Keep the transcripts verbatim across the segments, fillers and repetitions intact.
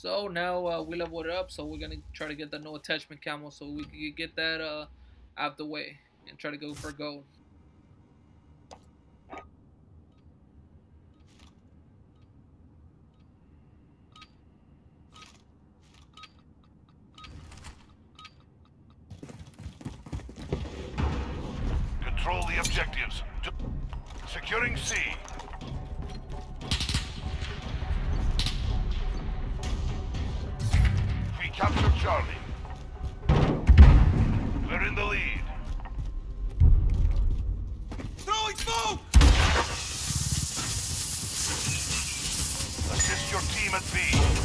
So now uh, we leveled it up, so we're gonna try to get the no attachment camo so we can get that uh, out the way and try to go for gold. Control the objectives. Securing C. We captured Charlie. We're in the lead. Throwing smoke! Assist your team at B.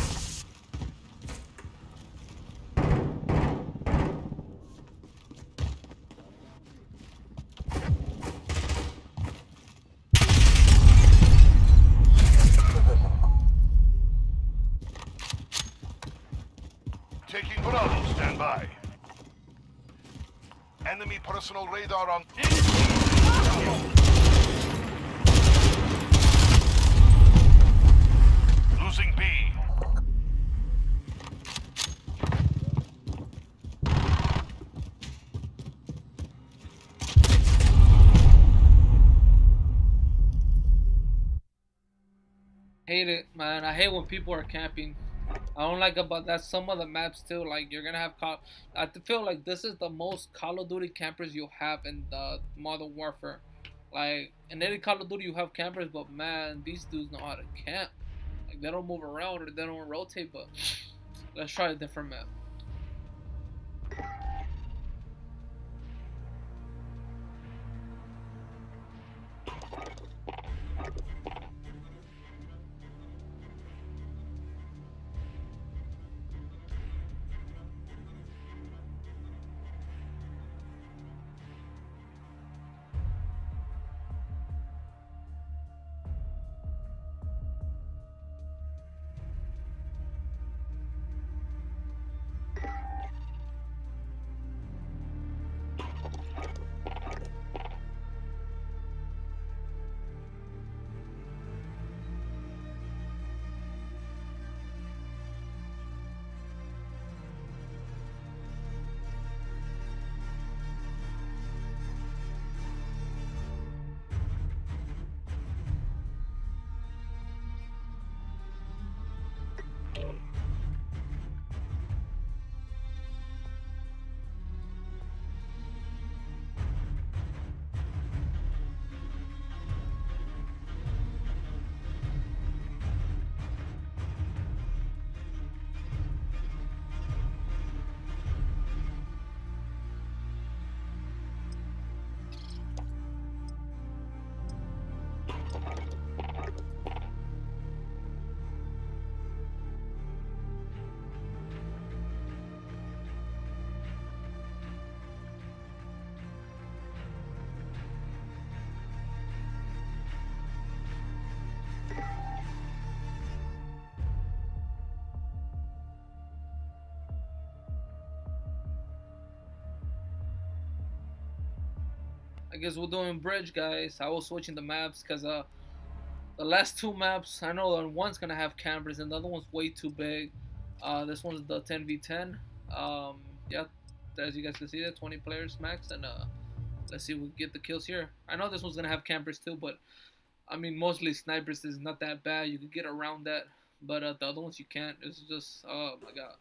Taking Bravo, stand by. Enemy personal radar on. Losing B. Hate it, man. I hate when people are camping. I don't like about that some of the maps too. Like you're gonna have call. I feel like this is the most Call of Duty campers you'll have in the Modern Warfare. Like in any Call of Duty you have campers, but man, these dudes know how to camp. Like they don't move around or they don't rotate. But let's try a different map. I guess we're doing bridge, guys. I was switching the maps because uh, the last two maps, I know that one's gonna have cameras and the other one's way too big. Uh, this one's the ten v ten. Um, yeah, as you guys can see, there twenty players max, and uh, let's see if we can get the kills here. I know this one's gonna have cameras too, but I mean, mostly snipers is not that bad. You can get around that, but uh, the other ones you can't. It's just, oh my god.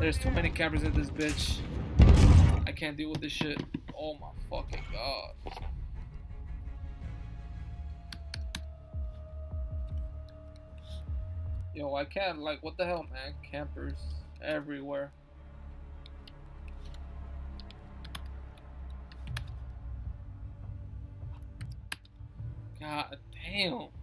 There's too many cameras in this bitch. I can't deal with this shit. Oh my fucking god. Yo, I can't, like, what the hell, man? Campers everywhere. God damn.